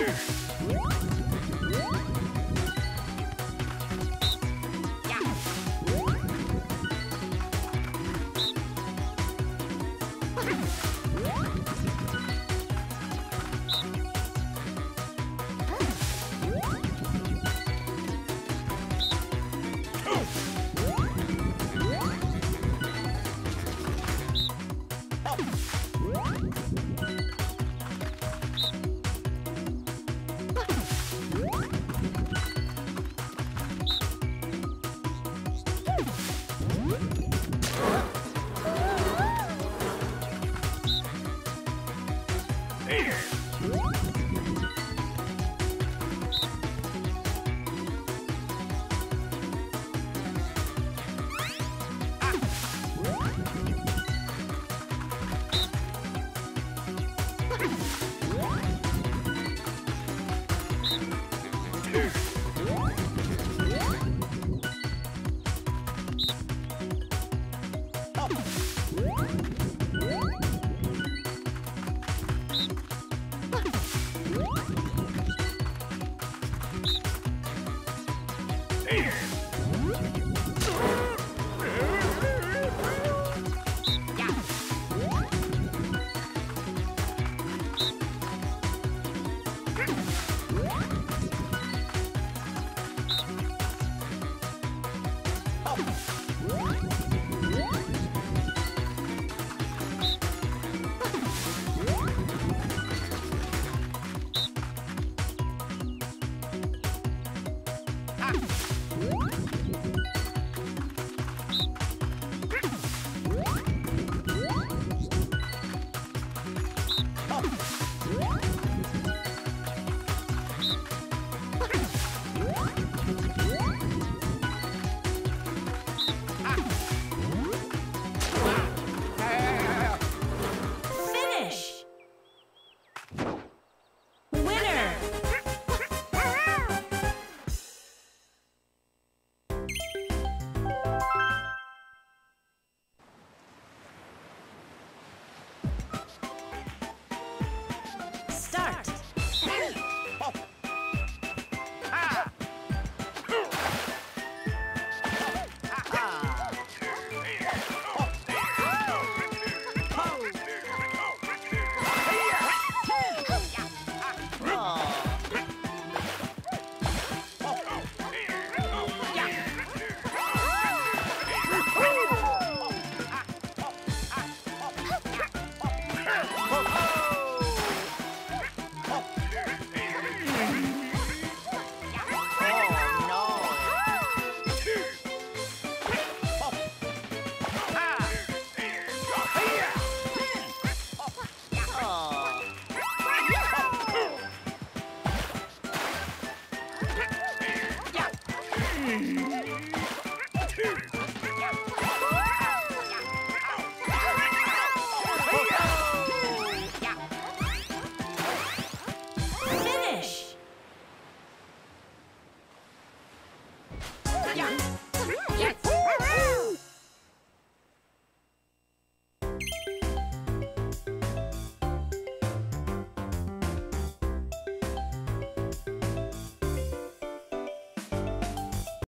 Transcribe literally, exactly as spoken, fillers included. Here.